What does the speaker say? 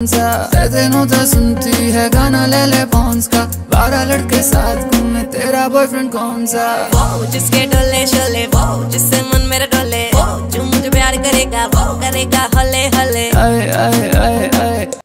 दिनों तक सुनती है गाना ले ले पॉन्स का, 12 लड़के साथ घूमे तेरा बॉयफ्रेंड कौन सा। वो जिसके डोले शोले, वो जिससे मन मेरा डोले, वो जो मुझे प्यार करेगा वो करेगा हले हले। आए आए आए आए।